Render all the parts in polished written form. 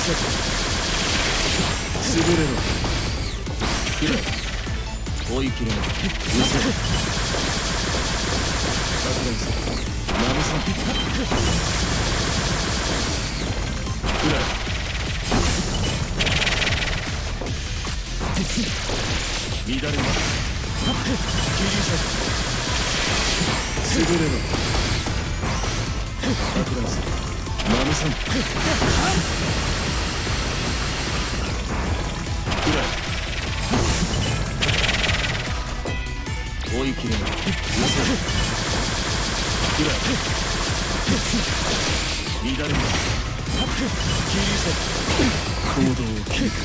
潰れろ。切れ。追い切れない。うせろ。拡大する。ナムさん。くらい。乱れます。切り裂く。潰れろ。拡大する。ナムさん。追い切れない。乱れない。行動を切り替え。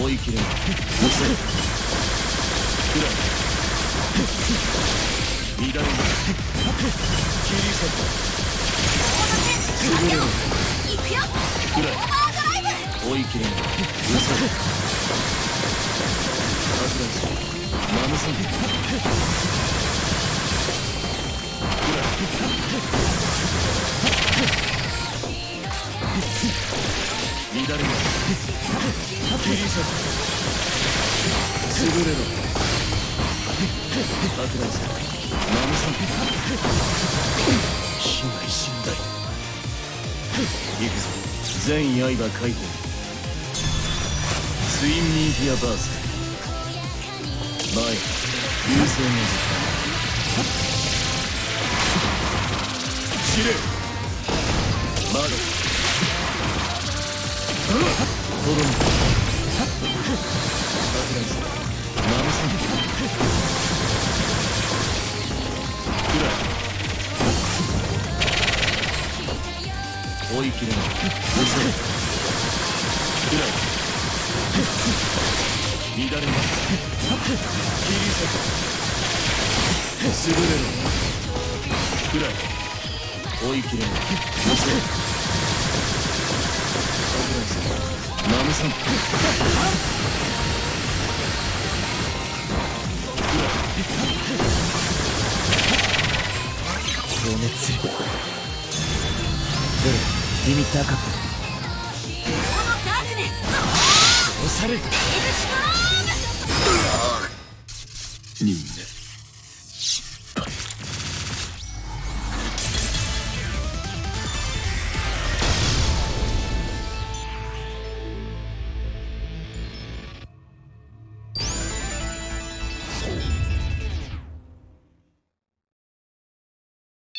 追い切れない。乱れない。切り裂く。オーバードライブ。追い切れない。心外心外。行くぞ。全刃解放。ツインミーディアバース。前優勢の時間。知れ。窓。とどめ。爆弾。ナムさん。追い切れない。乱れない。切り裂く。潰れる。追い切れない。ナムさん。情熱。出る。リミッターカップ。おしゃれ。みんな